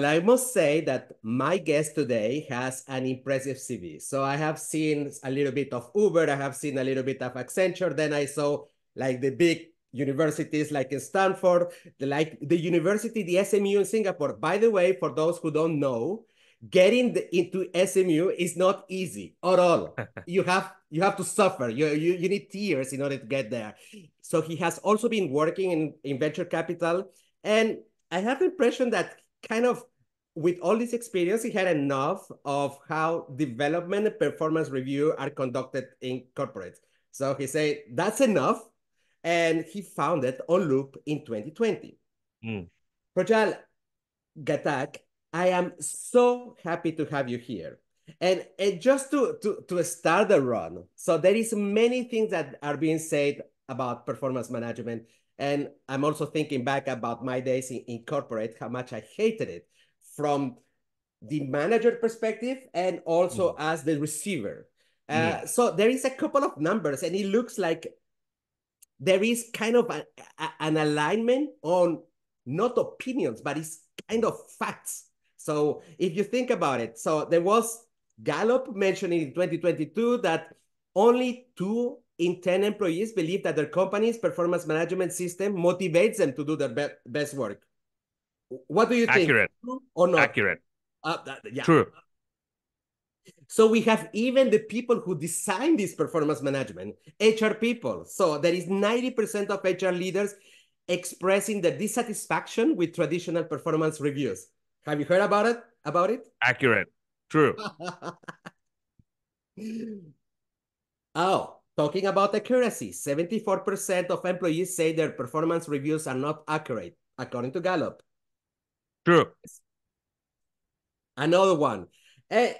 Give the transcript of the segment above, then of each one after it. Well, I must say that my guest today has an impressive CV. So I have seen a little bit of Uber, I have seen a little bit of Accenture, then I saw like the big universities like in Stanford, the SMU in Singapore. By the way, for those who don't know, getting into SMU is not easy at all. You have to suffer. You need tears in order to get there. So he has also been working in venture capital. And I have the impression that kind of with all this experience, he had enough of how development and performance review are conducted in corporates. So he said, that's enough. And he founded OnLoop in 2020. Projjal Ghatak, I am so happy to have you here. And just to start the run, so there is many things that are being said about performance management. And I'm also thinking back about my days in corporate, how much I hated it from the manager perspective and also as the receiver. So there is a couple of numbers and it looks like there is kind of an alignment on not opinions, but it's kind of facts. So if you think about it, so there was Gallup mentioning in 2022 that only 2 in 10 employees believe that their company's performance management system motivates them to do their best work. What do you think? Accurate. True or not? Accurate. Yeah. True. So we have even the people who design this performance management, HR people. So there is 90% of HR leaders expressing their dissatisfaction with traditional performance reviews. Have you heard about it? Accurate. True. Talking about accuracy, 74% of employees say their performance reviews are not accurate, according to Gallup. True. Another one. And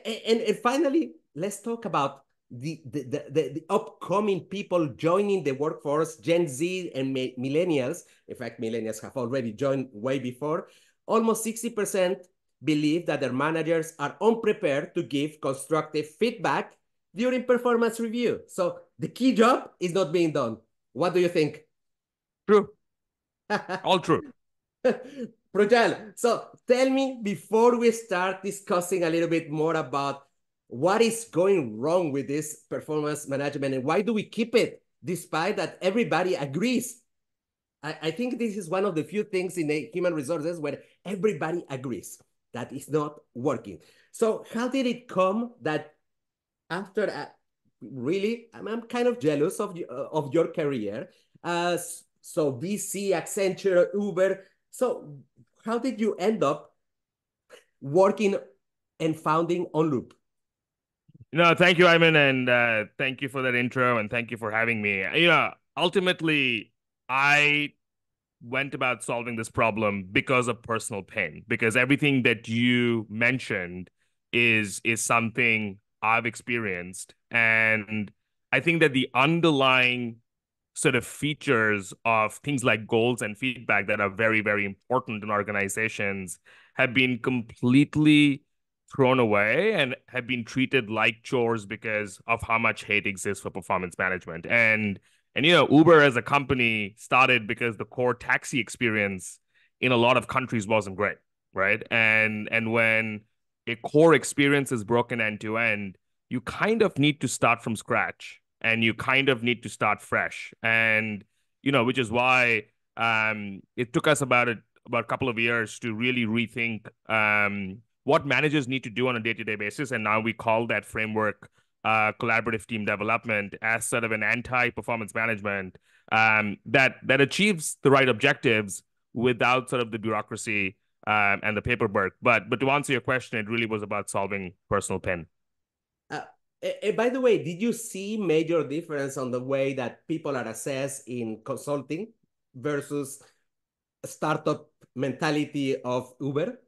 finally, let's talk about the upcoming people joining the workforce, Gen Z and millennials. In fact, millennials have already joined way before. Almost 60% believe that their managers are unprepared to give constructive feedback during performance review. So the key job is not being done. What do you think? True. All true. Projjal, so tell me before we start discussing a little bit more about what is going wrong with this performance management and why do we keep it despite that everybody agrees? I think this is one of the few things in the human resources where everybody agrees that it's not working. So how did it come that after really, I'm kind of jealous of your career. So VC, Accenture, Uber. So how did you end up working and founding OnLoop? No, thank you, Ivan, and thank you for that intro, and thank you for having me. Yeah, ultimately, I went about solving this problem because of personal pain, because everything that you mentioned is something I've experienced. And I think that the underlying sort of features of things like goals and feedback that are very, very important in organizations have been completely thrown away and have been treated like chores because of how much hate exists for performance management. And you know, Uber as a company started because the core taxi experience in a lot of countries wasn't great, right? And when a core experience is broken end to end, you kind of need to start from scratch and you kind of need to start fresh. And, you know, which is why it took us about a couple of years to really rethink what managers need to do on a day-to-day basis. And now we call that framework collaborative team development as sort of an anti-performance management that achieves the right objectives without sort of the bureaucracy and the paperwork. But to answer your question, it really was about solving personal pain. By the way, did you see major difference on the way that people are assessed in consulting versus startup mentality of Uber?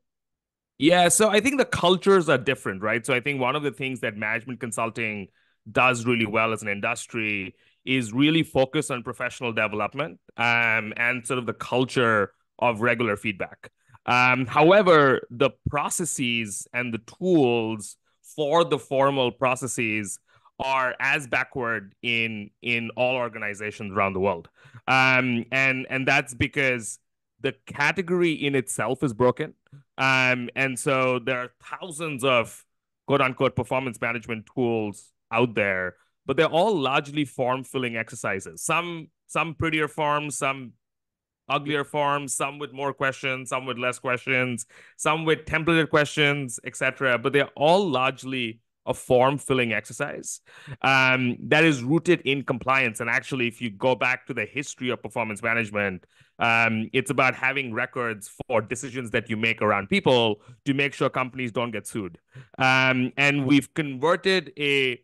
Yeah, so I think the cultures are different, right? So I think one of the things that management consulting does really well as an industry is really focus on professional development and sort of the culture of regular feedback. However, the processes and the tools for the formal processes are as backward in all organizations around the world. And that's because the category in itself is broken. And so there are thousands of quote unquote performance management tools out there, but they're all largely form filling exercises. Some prettier forms, some uglier forms, some with more questions, some with less questions, some with templated questions, etc. But they're all largely a form-filling exercise that is rooted in compliance. And actually, if you go back to the history of performance management, it's about having records for decisions that you make around people to make sure companies don't get sued. And we've converted a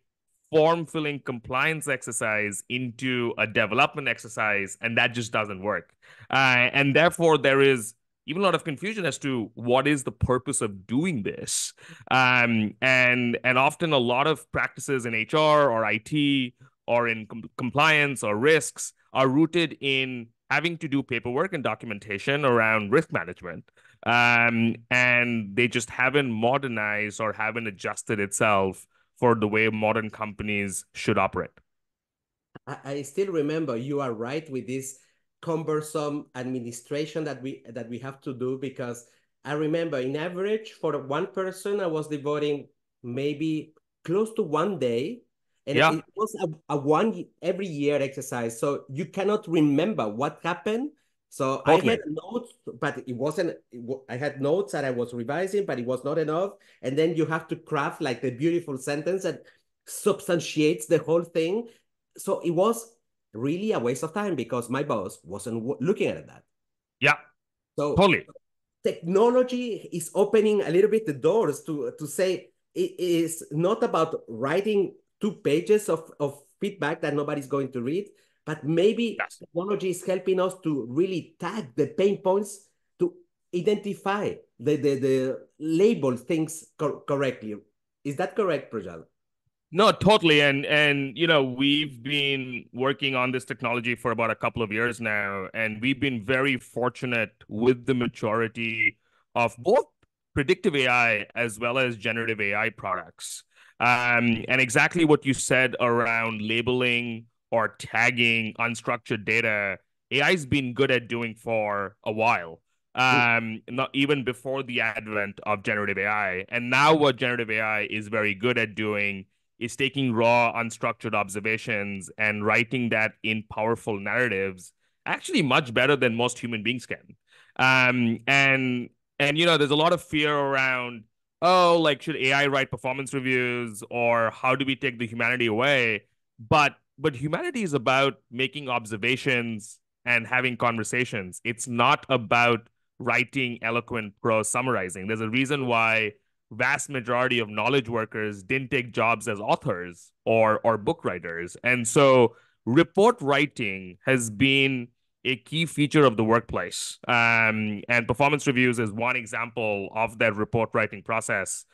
form-filling compliance exercise into a development exercise, and that just doesn't work. And therefore, there is even a lot of confusion as to what is the purpose of doing this. And often a lot of practices in HR or IT or in compliance or risks are rooted in having to do paperwork and documentation around risk management. And they just haven't modernized or haven't adjusted itself for the way modern companies should operate. I still remember, you are right with this cumbersome administration that we have to do, because I remember in average for one person, I was devoting maybe close to one day, and yeah, it was a one every year exercise. So you cannot remember what happened. So totally. I had notes, but it wasn't, I had notes that I was revising, but it was not enough. And then you have to craft like the beautiful sentence that substantiates the whole thing. So it was really a waste of time because my boss wasn't looking at that. Yeah, so totally. Technology is opening a little bit the doors to say it is not about writing 2 pages of feedback that nobody's going to read, but maybe yes, technology is helping us to really tag the pain points, to identify the label things correctly. Is that correct, Projjal? No, totally. And you know, we've been working on this technology for about a couple of years now, and we've been very fortunate with the maturity of both predictive AI as well as generative AI products. And exactly what you said around labeling or tagging unstructured data, AI's been good at doing for a while, not even before the advent of generative AI. And now what generative AI is very good at doing is taking raw, unstructured observations and writing that in powerful narratives, actually much better than most human beings can. And you know, there's a lot of fear around, oh, like, should AI write performance reviews, or how do we take the humanity away? But humanity is about making observations and having conversations. It's not about writing eloquent prose summarizing. There's a reason why vast majority of knowledge workers didn't take jobs as authors or book writers. And so report writing has been a key feature of the workplace. And performance reviews is one example of that report writing process,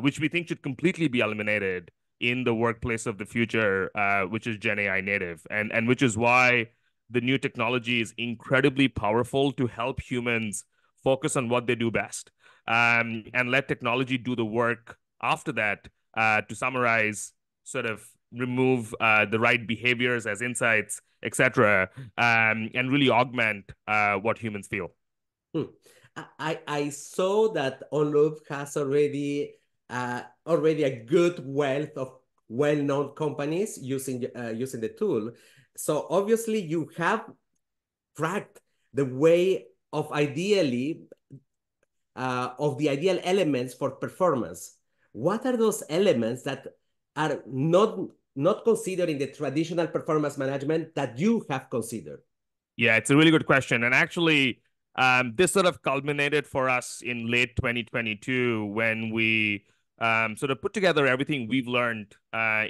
which we think should completely be eliminated in the workplace of the future, which is Gen AI native, and which is why the new technology is incredibly powerful to help humans focus on what they do best. And let technology do the work after that, to summarize, sort of remove the right behaviors as insights, etc., and really augment what humans feel. I saw that OnLoop has already a good wealth of well-known companies using the tool. So obviously you have tracked the way of the ideal elements for performance. What are those elements that are not considered in the traditional performance management that you have considered? Yeah, it's a really good question. And actually, this sort of culminated for us in late 2022 when we sort of put together everything we've learned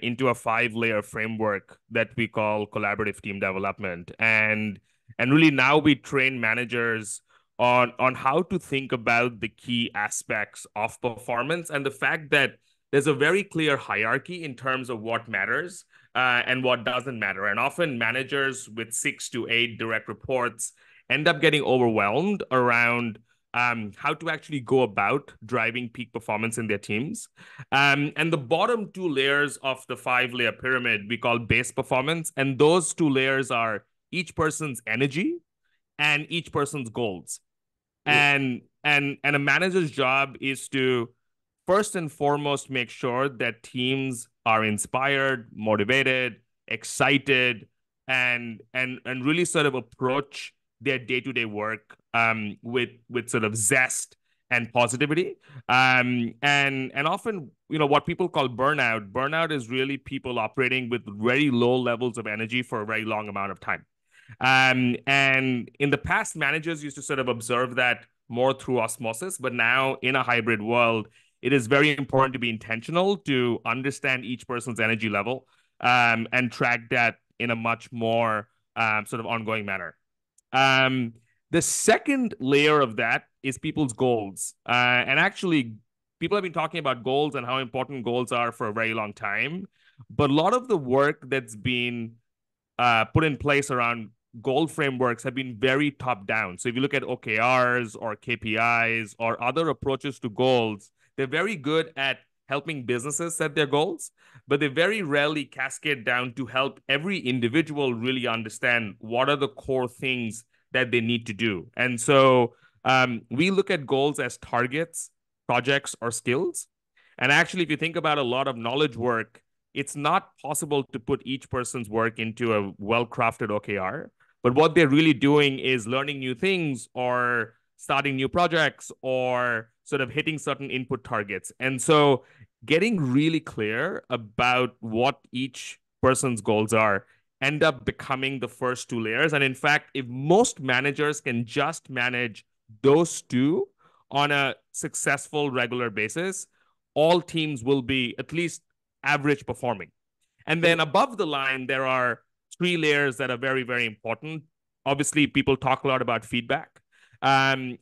into a 5-layer framework that we call collaborative team development. And really now we train managers on how to think about the key aspects of performance, and the fact that there's a very clear hierarchy in terms of what matters and what doesn't matter. And often managers with 6 to 8 direct reports end up getting overwhelmed around how to actually go about driving peak performance in their teams. And the bottom 2 layers of the 5-layer pyramid we call base performance. And those 2 layers are each person's energy and each person's goals. Yeah. And a manager's job is to first and foremost make sure that teams are inspired, motivated, excited, and really sort of approach their day-to-day work with sort of zest and positivity. And often, you know, what people call burnout. Burnout is really people operating with very low levels of energy for a very long amount of time. And in the past, managers used to sort of observe that more through osmosis, but now in a hybrid world, it is very important to be intentional to understand each person's energy level and track that in a much more sort of ongoing manner. The second layer of that is people's goals. And actually, people have been talking about goals and how important goals are for a very long time. But a lot of the work that's been put in place around goal frameworks have been very top-down. So if you look at OKRs or KPIs or other approaches to goals, they're very good at helping businesses set their goals, but they very rarely cascade down to help every individual really understand what are the core things that they need to do. And so we look at goals as targets, projects, or skills. And actually, if you think about a lot of knowledge work, it's not possible to put each person's work into a well-crafted OKR, but what they're really doing is learning new things or starting new projects or sort of hitting certain input targets. And so getting really clear about what each person's goals are end up becoming the first two layers. And in fact, if most managers can just manage those two on a successful regular basis, all teams will be at least average performing. And then above the line, there are three layers that are very, very important. Obviously, people talk a lot about feedback. And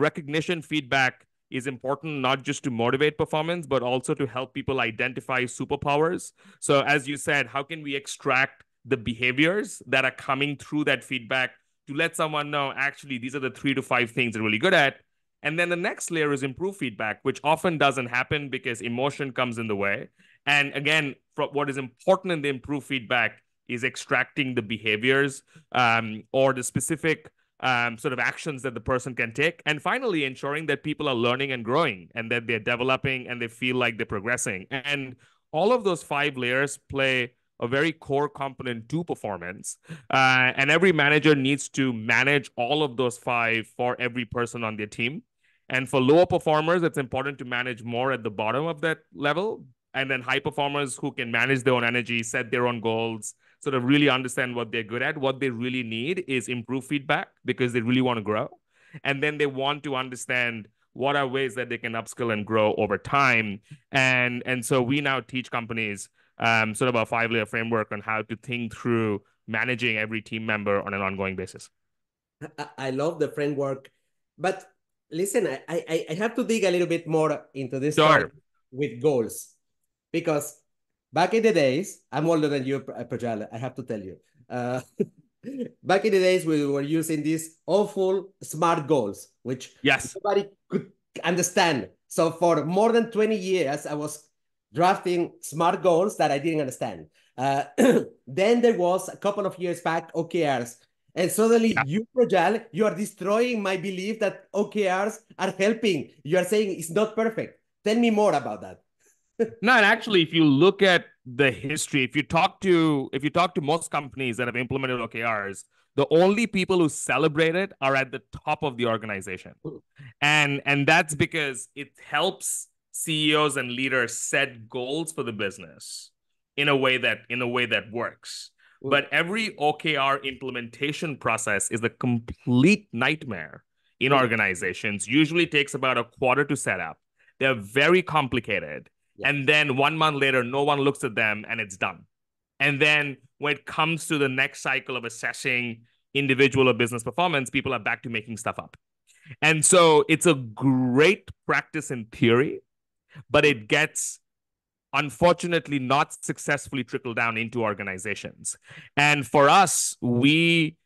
recognition feedback is important, not just to motivate performance, but also to help people identify superpowers. So as you said, how can we extract the behaviors that are coming through that feedback to let someone know, actually, these are the 3 to 5 things they're really good at. And then the next layer is improve feedback, which often doesn't happen because emotion comes in the way. And again, what is important in the improve feedback is extracting the behaviors or the specific sort of actions that the person can take. And finally, ensuring that people are learning and growing and that they're developing and they feel like they're progressing. And all of those 5 layers play a very core component to performance. And every manager needs to manage all of those 5 for every person on their team. And for lower performers, it's important to manage more at the bottom of that level. And then high performers who can manage their own energy, set their own goals, sort of really understand what they're good at. What they really need is improve feedback because they really want to grow. And then they want to understand what are ways that they can upskill and grow over time. And so we now teach companies sort of a 5-layer framework on how to think through managing every team member on an ongoing basis. I love the framework. But listen, I have to dig a little bit more into this with goals, because back in the days, I'm older than you, Projjal, I have to tell you. Back in the days, we were using these awful smart goals, which nobody could understand. So for more than 20 years, I was drafting smart goals that I didn't understand. Then there was a couple of years back, OKRs. And suddenly you, Projjal, you are destroying my belief that OKRs are helping. You are saying it's not perfect. Tell me more about that. No, and actually, if you look at the history, if you talk to most companies that have implemented OKRs, the only people who celebrate it are at the top of the organization. And that's because it helps CEOs and leaders set goals for the business in a way that works. Ooh. But every OKR implementation process is a complete nightmare in organizations. Usually takes about a quarter to set up. They're very complicated. And then 1 month later, no one looks at them and it's done. And then when it comes to the next cycle of assessing individual or business performance, people are back to making stuff up. And so it's a great practice in theory, but it gets, unfortunately, not successfully trickled down into organizations. And for us, we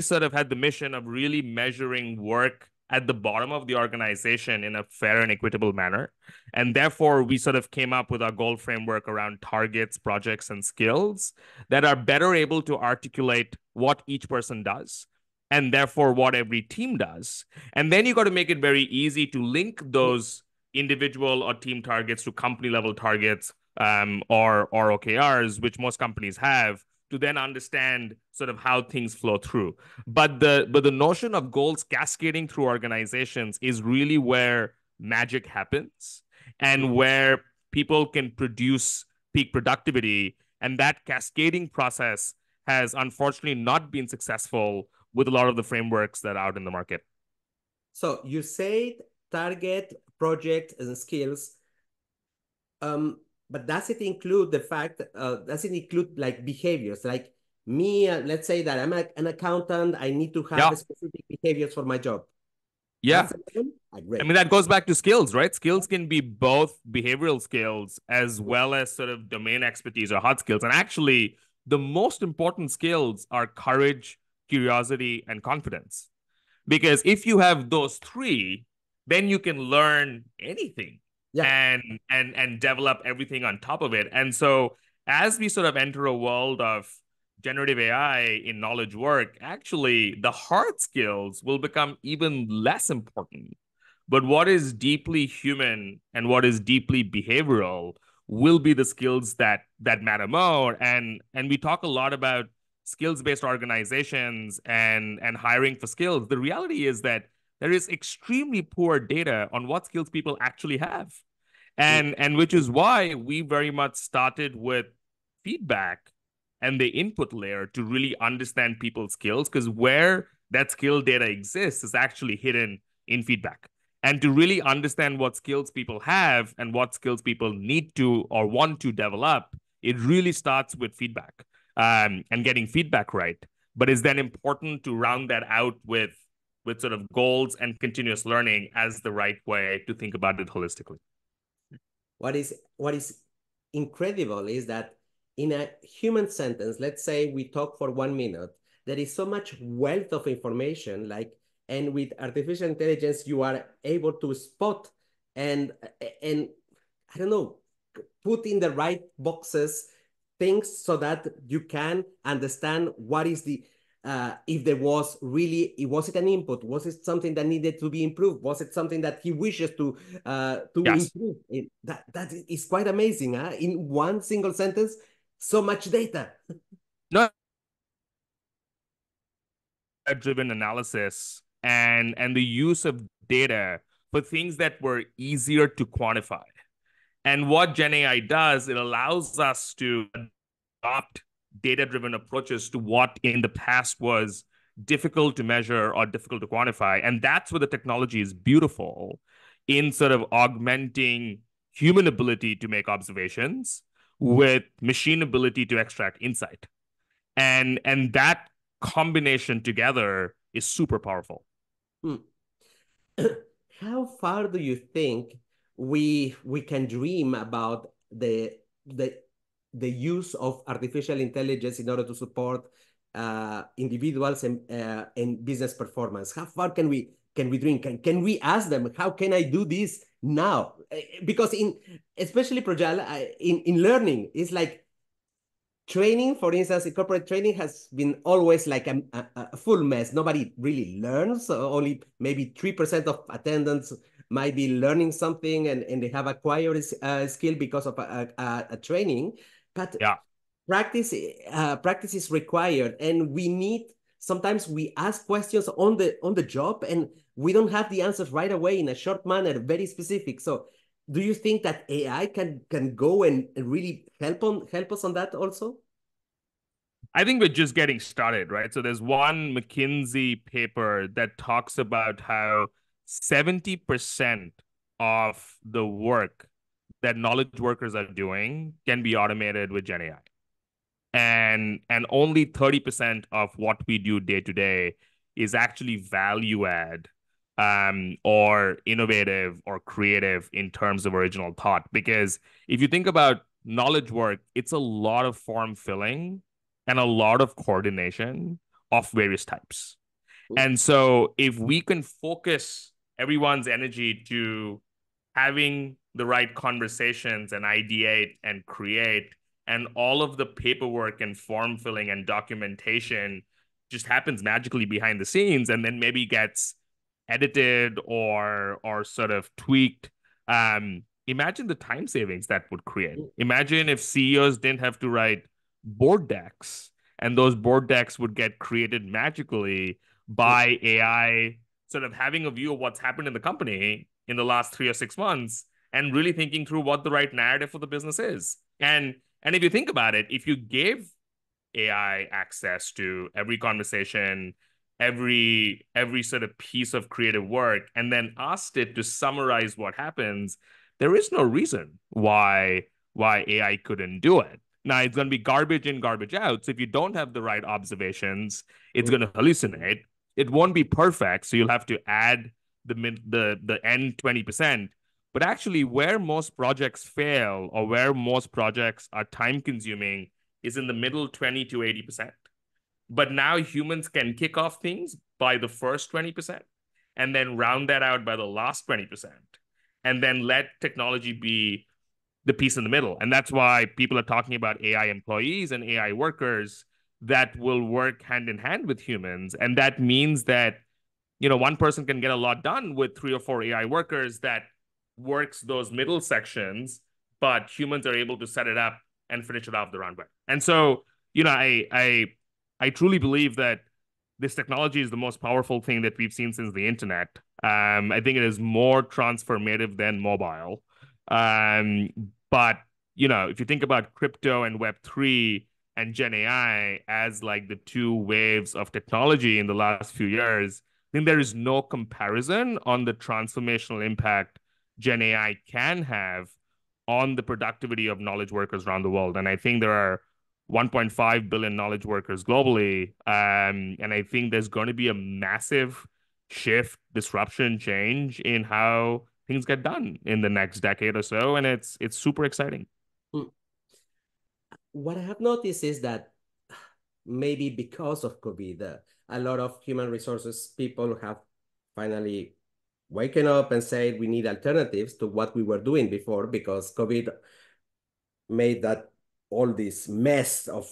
sort of had the mission of really measuring work at the bottom of the organization in a fair and equitable manner. And therefore, we sort of came up with our goal framework around targets, projects, and skills that are better able to articulate what each person does. and therefore what every team does. And then you got to make it very easy to link those individual or team targets to company level targets or OKRs, which most companies have, to then understand sort of how things flow through. But the notion of goals cascading through organizations is really where magic happens and where people can produce peak productivity. And that cascading process has unfortunately not been successful with a lot of the frameworks that are out in the market. So you said target, project, and skills. But does it include the fact, does it include like behaviors? Like me, let's say that I'm an accountant, I need to have specific behaviors for my job. Yeah. I mean, that goes back to skills, right? Skills can be both behavioral skills as well as sort of domain expertise or hard skills. And actually, the most important skills are courage, curiosity, and confidence. Because if you have those three, then you can learn anything. Yeah. And develop everything on top of it. And so as we sort of enter a world of generative AI in knowledge work, actually the hard skills will become even less important. But what is deeply human and what is deeply behavioral will be the skills that matter more. And we talk a lot about skills-based organizations and hiring for skills. The reality is that there is extremely poor data on what skills people actually have. And which is why we very much started with feedback and the input layer to really understand people's skills, because where that skill data exists is actually hidden in feedback. And to really understand what skills people have and what skills people need to or want to develop, it really starts with feedback and getting feedback right. But it's then important to round that out with sort of goals and continuous learning as the right way to think about it holistically. What is incredible is that in a human sentence, let's say we talk for 1 minute, there is so much wealth of information, and with artificial intelligence, you are able to spot and I don't know, put in the right boxes things so that you can understand what is the, if there was really, was it an input? Was it something that needed to be improved? Was it something that he wishes to improve? That is quite amazing. Huh? In one single sentence, so much data. No. Driven analysis and the use of data for things that were easier to quantify. And what Gen AI does, it allows us to adopt data-driven approaches to what in the past was difficult to measure or difficult to quantify. And that's where the technology is beautiful in sort of augmenting human ability to make observations with machine ability to extract insight. And that combination together is super powerful. How far do you think we can dream about the use of artificial intelligence in order to support individuals and business performance? How far can we dream? Can we ask them, how can I do this now? Because especially Projjal, in learning, it's like training, for instance, in corporate training has been always like a full mess. Nobody really learns. So only maybe 3% of attendants might be learning something and they have acquired a skill because of a training. But practice is required, and we need. Sometimes we ask questions on the job, and we don't have the answers right away in a short manner, very specific. So, do you think that AI can go and really help us on that also? I think we're just getting started, right? So there's one McKinsey paper that talks about how 70% of the work that knowledge workers are doing can be automated with Gen AI. And only 30% of what we do day to day is actually value add or innovative or creative in terms of original thought. Because if you think about knowledge work, it's a lot of form filling and a lot of coordination of various types. And so if we can focus everyone's energy to having the right conversations and ideate and create, and all of the paperwork and form filling and documentation just happens magically behind the scenes and then maybe gets edited or sort of tweaked. Imagine the time savings that would create. Imagine if CEOs didn't have to write board decks and those board decks would get created magically by AI, sort of having a view of what's happened in the company in the last 3 or 6 months and really thinking through what the right narrative for the business is. And if you think about it, if you gave AI access to every conversation, every sort of piece of creative work, and then asked it to summarize what happens, there is no reason why AI couldn't do it. Now, it's going to be garbage in, garbage out. So if you don't have the right observations, it's going to hallucinate. It won't be perfect. So you'll have to add the end 20%. But actually, where most projects fail or where most projects are time-consuming is in the middle 20 to 80%. But now humans can kick off things by the first 20% and then round that out by the last 20% and then let technology be the piece in the middle. And that's why people are talking about AI employees and AI workers that will work hand in hand with humans. And that means that, you know, one person can get a lot done with 3 or 4 AI workers that works those middle sections, but humans are able to set it up and finish it off the runway. And so, you know, I truly believe that this technology is the most powerful thing that we've seen since the internet. I think it is more transformative than mobile. But, you know, if you think about crypto and Web3 and Gen AI as like the 2 waves of technology in the last few years, I think there is no comparison on the transformational impact Gen AI can have on the productivity of knowledge workers around the world. And I think there are 1.5 billion knowledge workers globally. And I think there's going to be a massive shift, disruption, change in how things get done in the next decade or so. And it's super exciting. What I have noticed is that maybe because of COVID, a lot of human resources people have finally waken up and say we need alternatives to what we were doing before, because COVID made that all this mess of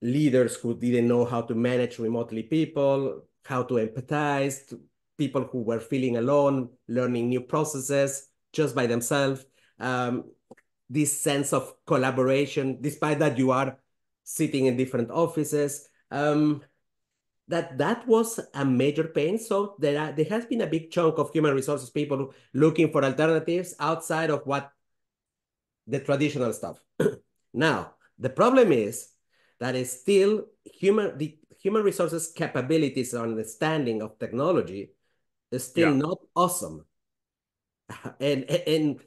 leaders who didn't know how to manage remotely people, how to empathize, people who were feeling alone, learning new processes just by themselves. This sense of collaboration, despite that you are sitting in different offices, that was a major pain. So there has been a big chunk of human resources people looking for alternatives outside of what the traditional stuff. Now, the problem is that it's still the human resources capabilities and understanding of technology is still not awesome. And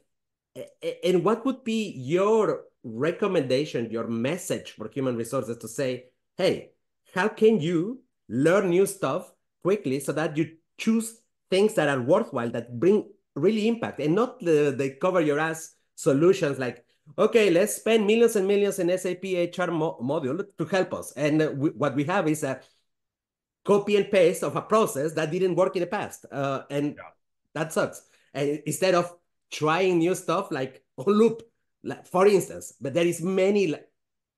what would be your recommendation, your message for human resources to say, hey, how can you learn new stuff quickly so that you choose things that are worthwhile, that bring really impact, and not the cover your ass solutions like, okay, let's spend millions and millions in SAP HR module to help us. And what we have is a copy and paste of a process that didn't work in the past. That sucks. And instead of trying new stuff like OnLoop, like, for instance, but there is many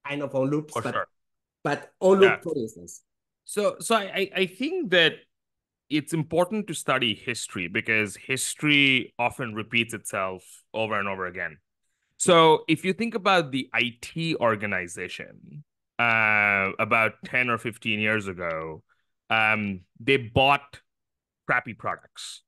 kind of OnLoops, but OnLoop, for instance. So I think that it's important to study history because history often repeats itself over and over again. So if you think about the IT organization about 10 or 15 years ago, they bought crappy products.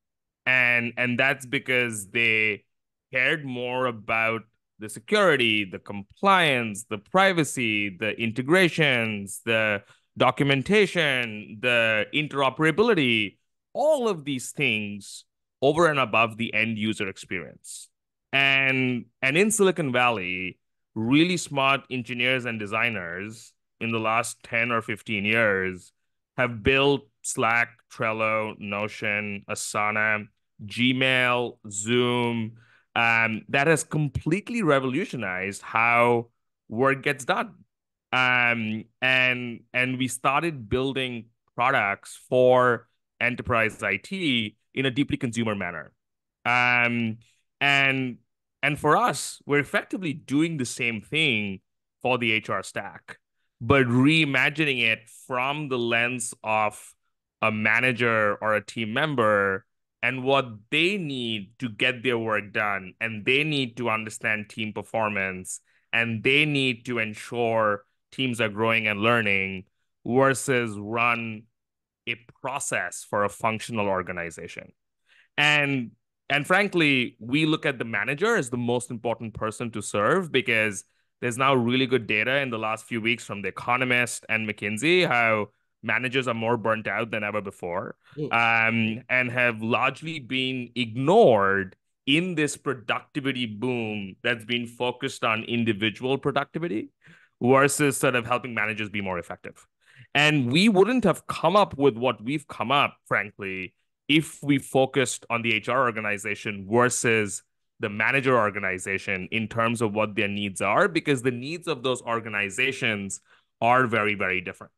And that's because they cared more about the security, the compliance, the privacy, the integrations, the documentation, the interoperability, all of these things over and above the end user experience. And in Silicon Valley, really smart engineers and designers in the last 10 or 15 years have built Slack, Trello, Notion, Asana, Gmail, Zoom, that has completely revolutionized how work gets done. And we started building products for enterprise IT in a deeply consumer manner. And for us, we're effectively doing the same thing for the HR stack. but reimagining it from the lens of a manager or a team member and what they need to get their work done. And they need to understand team performance, and they need to ensure teams are growing and learning, versus run a process for a functional organization. And frankly, we look at the manager as the most important person to serve, because there's now really good data in the last few weeks from The Economist and McKinsey, how managers are more burnt out than ever before, and have largely been ignored in this productivity boom that's been focused on individual productivity versus sort of helping managers be more effective. And we wouldn't have come up with what we've come up, frankly, if we focused on the HR organization versus the manager organization in terms of what their needs are, because the needs of those organizations are very, very different.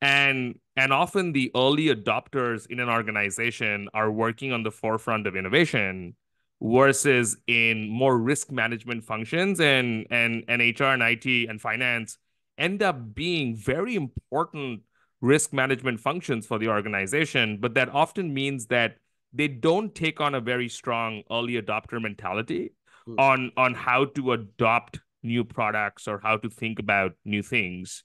And often the early adopters in an organization are working on the forefront of innovation versus in more risk management functions, and HR and IT and finance end up being very important risk management functions for the organization, but that often means that they don't take on a very strong early adopter mentality on how to adopt new products or how to think about new things.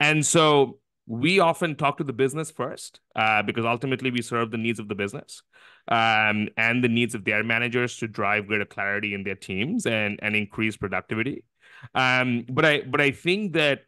And so we often talk to the business first, because ultimately we serve the needs of the business and the needs of their managers to drive greater clarity in their teams and increase productivity. But I think that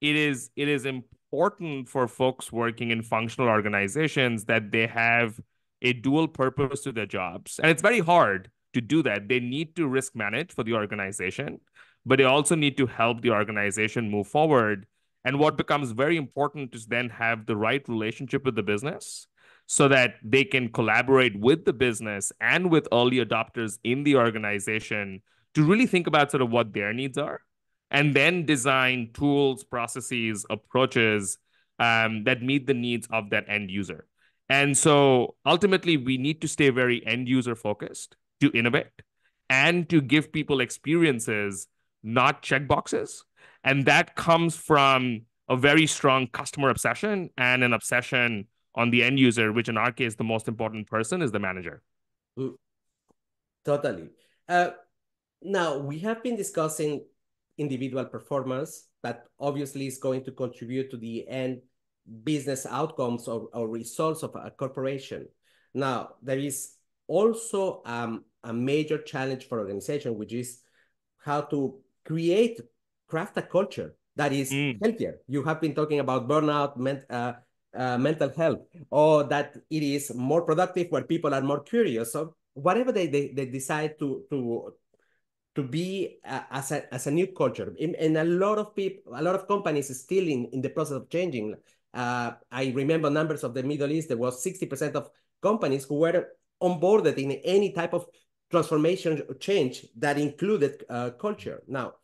it is important for folks working in functional organizations that they have a dual purpose to their jobs. And it's very hard to do that. They need to risk manage for the organization, but they also need to help the organization move forward. And what becomes very important is then have the right relationship with the business so that they can collaborate with the business and with early adopters in the organization to really think about sort of what their needs are, and then design tools, processes, approaches that meet the needs of that end user. And so ultimately, we need to stay very end user focused to innovate and to give people experiences, not checkboxes. And that comes from a very strong customer obsession and an obsession on the end user, which in our case, the most important person is the manager. Totally. Now, we have been discussing individual performance that obviously is going to contribute to the end business outcomes or results of a corporation. Now, there is also a major challenge for organization, which is how to craft a culture that is healthier. You have been talking about burnout, mental health, or that it is more productive where people are more curious. So whatever they decide to be as a new culture. And a lot of companies is still in the process of changing. I remember numbers of the Middle East, there was 60% of companies who were onboarded in any type of transformation or change that included culture. Now,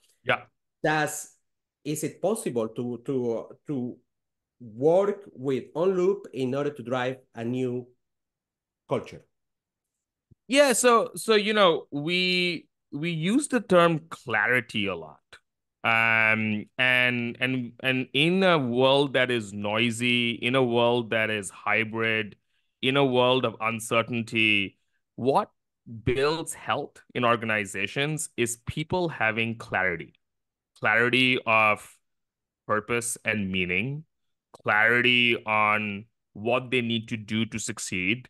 is it possible to work with OnLoop in order to drive a new culture? Yeah, so you know, we use the term clarity a lot. And in a world that is noisy, in a world that is hybrid, in a world of uncertainty, what builds health in organizations is people having clarity of purpose and meaning, clarity on what they need to do to succeed,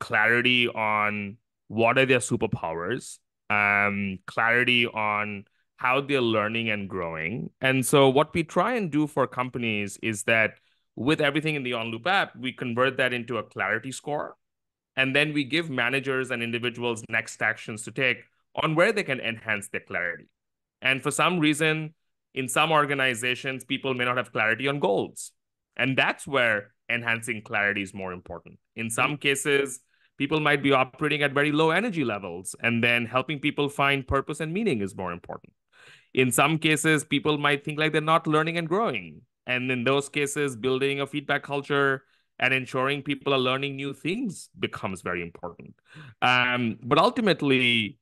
clarity on what are their superpowers, clarity on how they're learning and growing. And so what we try and do for companies is that with everything in the OnLoop app, we convert that into a clarity score. And then we give managers and individuals next actions to take on where they can enhance their clarity. And for some reason, in some organizations, people may not have clarity on goals. And that's where enhancing clarity is more important. In some cases, people might be operating at very low energy levels, and then helping people find purpose and meaning is more important. In some cases, people might think like they're not learning and growing. And in those cases, building a feedback culture and ensuring people are learning new things becomes very important. But ultimately,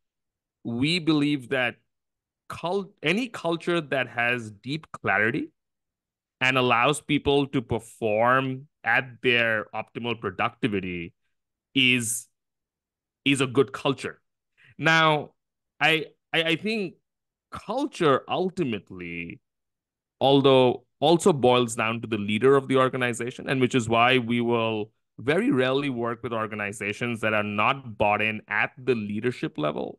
we believe that any culture that has deep clarity and allows people to perform at their optimal productivity is a good culture. Now, I think culture ultimately, although also boils down to the leader of the organization, and which is why we will very rarely work with organizations that are not bought in at the leadership level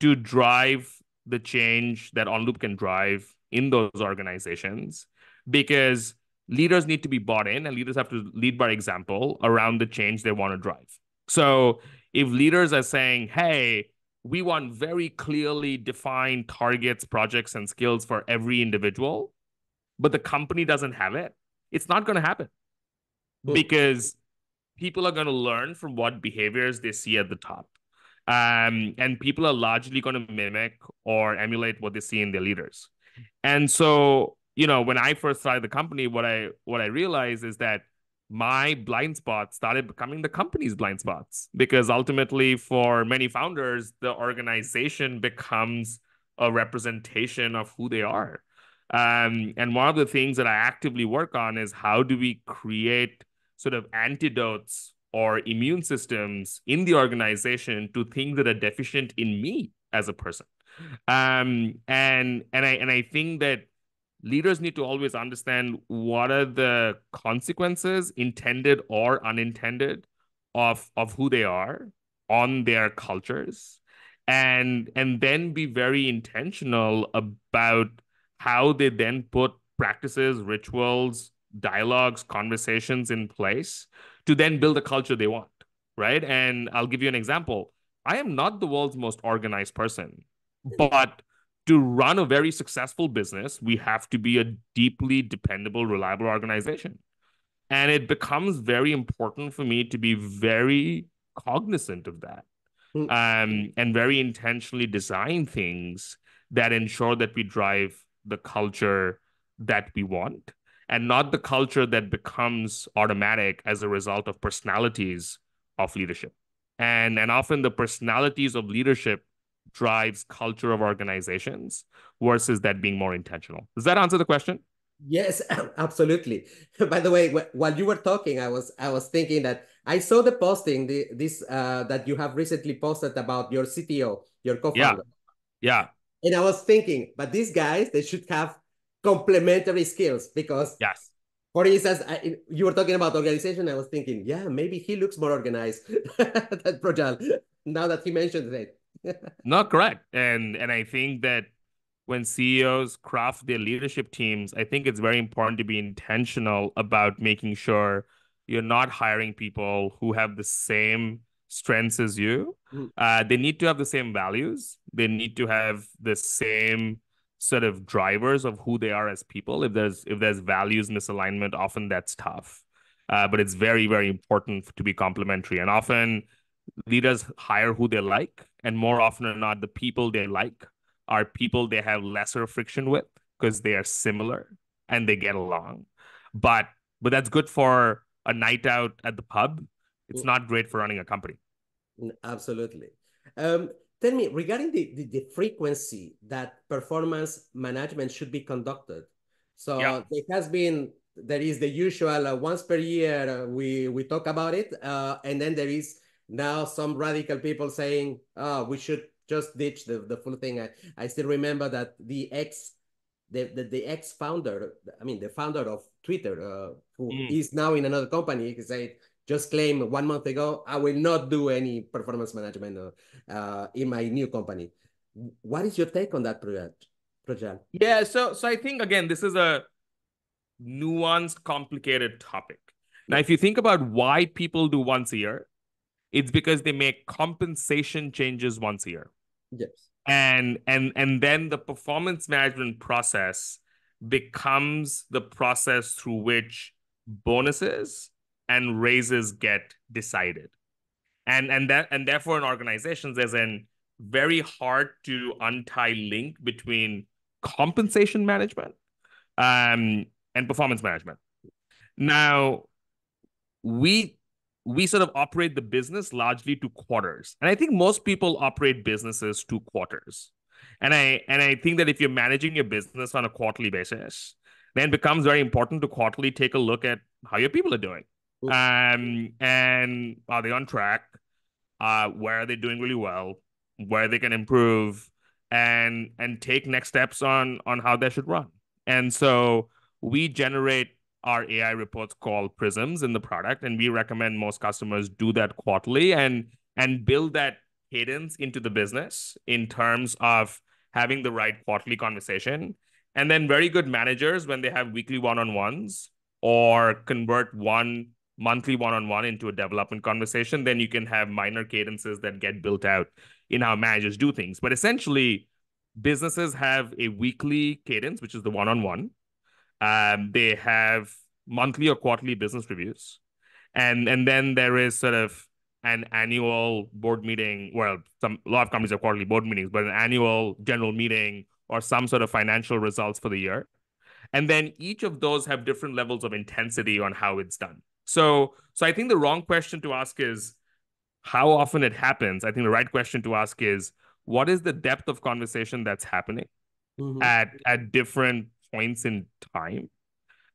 to drive the change that OnLoop can drive in those organizations, because leaders need to be bought in and leaders have to lead by example around the change they want to drive. So if leaders are saying, hey, we want very clearly defined targets, projects, and skills for every individual, but the company doesn't have it, it's not going to happen. Cool. Because people are going to learn from what behaviors they see at the top. And people are largely going to mimic or emulate what they see in their leaders. And so, you know, when I first started the company, what I realized is that my blind spots started becoming the company's blind spots, because ultimately for many founders, the organization becomes a representation of who they are. And one of the things that I actively work on is how do we create sort of antidotes or immune systems in the organization to things that are deficient in me as a person. And I think that leaders need to always understand what are the consequences, intended or unintended, of who they are on their cultures, and then be very intentional about how they then put practices, rituals, dialogues, conversations in place to then build a culture they want, right? And I'll give you an example. I am not the world's most organized person, but to run a very successful business, we have to be a deeply dependable, reliable organization. And it becomes very important for me to be very cognizant of that, and very intentionally design things that ensure that we drive the culture that we want, and not the culture that becomes automatic as a result of personalities of leadership. And often the personalities of leadership drives culture of organizations versus that being more intentional. Does that answer the question? Yes, absolutely. By the way, while you were talking, I was thinking that I saw the posting that you have recently posted about your CTO, your co-founder. Yeah. And I was thinking, but these guys, they should have complementary skills, because, yes, for instance, you were talking about organization. I was thinking, yeah, maybe he looks more organized than Projjal, now that he mentioned it. Not correct. And I think that when CEOs craft their leadership teams, I think it's very important to be intentional about making sure you're not hiring people who have the same strengths as you. They need to have the same values. They need to have the same sort of drivers of who they are as people. If there's values misalignment, often that's tough. But it's very, very important to be complementary. And often leaders hire who they like, and more often than not, the people they like are people they have lesser friction with because they are similar and they get along. But that's good for a night out at the pub. It's not great for running a company. Absolutely. Tell me, regarding the frequency that performance management should be conducted. So there is the usual once per year we talk about it. And then there is now some radical people saying, we should just ditch the full thing. I still remember that the founder of Twitter, who is now in another company, he said, just claim 1 month ago, I will not do any performance management in my new company. What is your take on that, Projjal? Yeah, so I think, again, this is a nuanced, complicated topic. Now, if you think about why people do once a year, it's because they make compensation changes once a year. Yes. And then the performance management process becomes the process through which bonuses and raises get decided. And therefore in organizations, there's a very hard to untie link between compensation management and performance management. Now, we sort of operate the business largely to quarters. And I think most people operate businesses to quarters. And I think that if you're managing your business on a quarterly basis, then it becomes very important to quarterly take a look at how your people are doing. And are they on track? Where are they doing really well? Where they can improve, and take next steps on how they should run. And so we generate our AI reports called Prisms in the product, and we recommend most customers do that quarterly and build that cadence into the business in terms of having the right quarterly conversation. And then very good managers, when they have weekly one-on-ones or convert one monthly one-on-one into a development conversation, then you can have minor cadences that get built out in how managers do things. But essentially, businesses have a weekly cadence, which is the one-on-one. They have monthly or quarterly business reviews. And then there is sort of an annual board meeting. Well, a lot of companies have quarterly board meetings, but an annual general meeting or some sort of financial results for the year. And then each of those have different levels of intensity on how it's done. So I think the wrong question to ask is how often it happens. I think the right question to ask is, what is the depth of conversation that's happening at different points in time?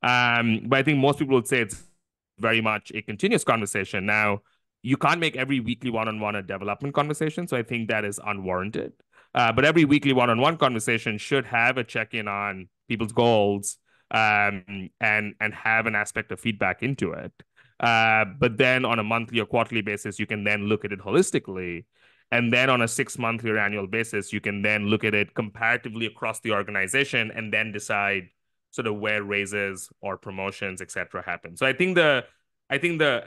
But I think most people would say it's very much a continuous conversation. Now, you can't make every weekly one-on-one a development conversation, so I think that is unwarranted. But every weekly one-on-one conversation should have a check-in on people's goals, and have an aspect of feedback into it. But then on a monthly or quarterly basis, you can then look at it holistically. And then on a 6-monthly or annual basis, you can then look at it comparatively across the organization and then decide sort of where raises or promotions, et cetera, happen. So I think at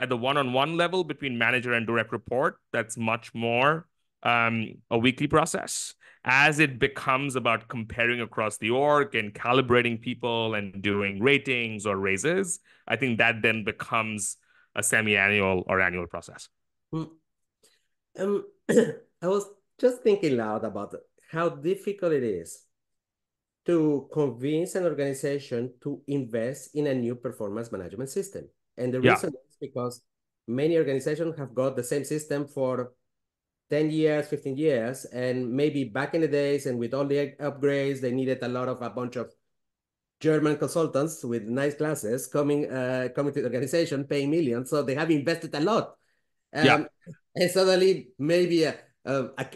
the one-on-one level between manager and direct report, that's much more a weekly process. As it becomes about comparing across the org and calibrating people and doing ratings or raises, I think that then becomes a semi-annual or annual process. I was just thinking loud about how difficult it is to convince an organization to invest in a new performance management system. And the reason is because many organizations have got the same system for 10 years, 15 years, and maybe back in the days and with all the upgrades, they needed a bunch of German consultants with nice glasses coming to the organization, paying millions. So they have invested a lot. And suddenly maybe a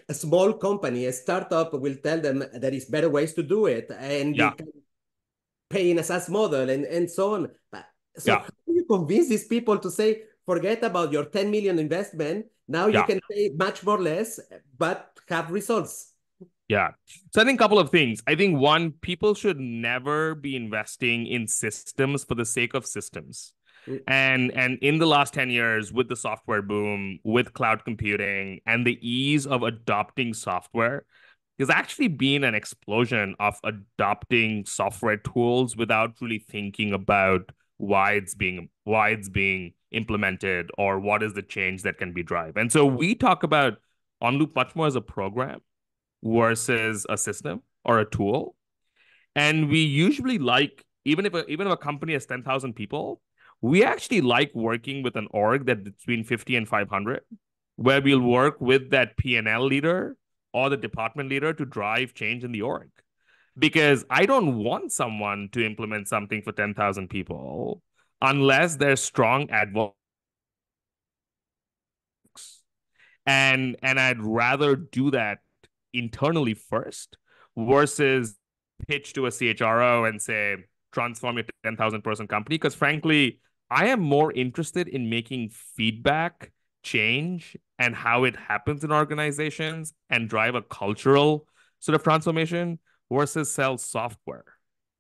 small company, a startup will tell them there is better ways to do it. And you can pay in a SaaS model and so on. So how do you convince these people to say, forget about your 10 million investment. Now you can pay much more less, but have results. Yeah. So I think a couple of things. I think one, people should never be investing in systems for the sake of systems. And in the last 10 years, with the software boom, with cloud computing, and the ease of adopting software, there's actually been an explosion of adopting software tools without really thinking about why it's being implemented or what is the change that can be driven. And so we talk about OnLoop much more as a program versus a system or a tool. And we usually like, even if a company has 10,000 people, we actually like working with an org that's between 50 and 500, where we'll work with that P&L leader or the department leader to drive change in the org. Because I don't want someone to implement something for 10,000 people unless they're strong advocates. And I'd rather do that internally first versus pitch to a CHRO and say, transform your 10,000 person company. Because frankly, I am more interested in making feedback, change, and how it happens in organizations and drive a cultural sort of transformation versus sell software.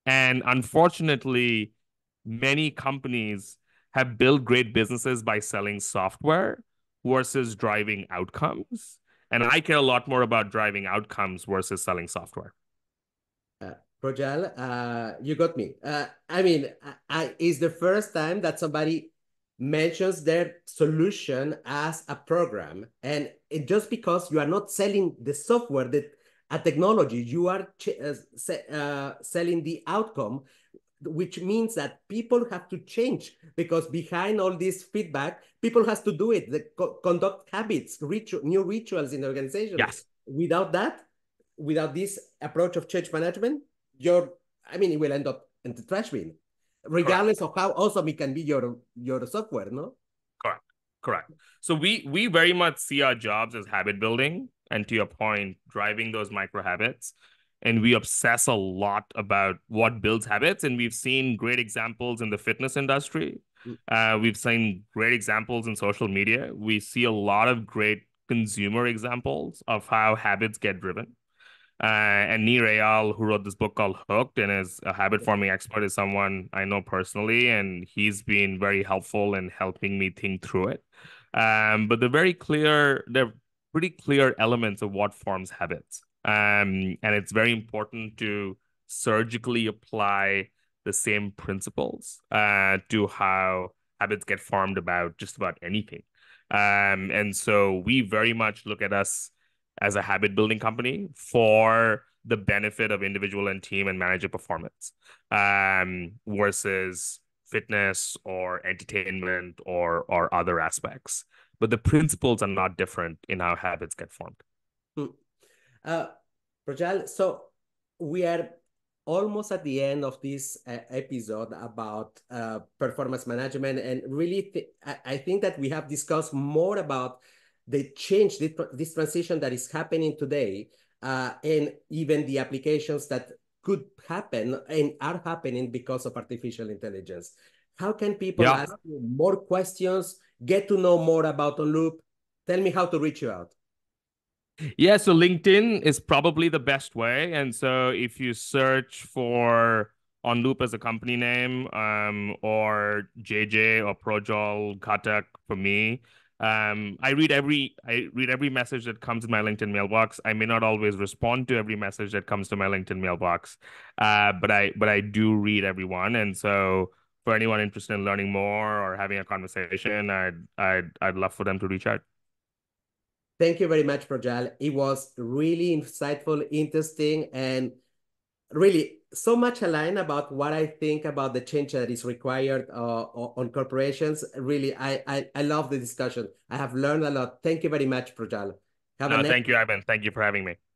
And unfortunately, many companies have built great businesses by selling software versus driving outcomes. And I care a lot more about driving outcomes versus selling software. Projjal, you got me. I mean, it's the first time that somebody mentions their solution as a program. And it, just because you are not selling the software, a technology, you are selling the outcome, which means that people have to change, because behind all this feedback, people has to do it. They conduct habits, new rituals in the organization. Yes. Without this approach of change management, it will end up in the trash bin, regardless of how awesome it can be your software, no? Correct. So we very much see our jobs as habit building, and to your point, driving those micro habits. And we obsess a lot about what builds habits. And we've seen great examples in the fitness industry. We've seen great examples in social media. We see a lot of great consumer examples of how habits get driven. And Nir Eyal, who wrote this book called Hooked and is a habit forming expert, is someone I know personally, and he's been very helpful in helping me think through it. But they're pretty clear elements of what forms habits. And it's very important to surgically apply the same principles to how habits get formed about just about anything. And so we very much look at us as a habit building company for the benefit of individual and team and manager performance versus fitness or entertainment or other aspects. But the principles are not different in how habits get formed. Projjal, so we are almost at the end of this episode about performance management, and really I think that we have discussed more about the change, this transition that is happening today, and even the applications that could happen and are happening because of artificial intelligence. How can people ask you more questions, get to know more about OnLoop? Tell me how to reach you out. Yeah, so LinkedIn is probably the best way. And so if you search for OnLoop as a company name, or JJ or Projjal Ghatak for me, I read every message that comes in my LinkedIn mailbox. I may not always respond to every message that comes to my LinkedIn mailbox, but I do read everyone. And so for anyone interested in learning more or having a conversation, I'd love for them to reach out. Thank you very much, Projjal. It was really insightful, interesting, and really so much aligned about what I think about the change that is required on corporations. Really, I love the discussion. I have learned a lot. Thank you very much, Projjal. Thank you, Ivan. Thank you for having me.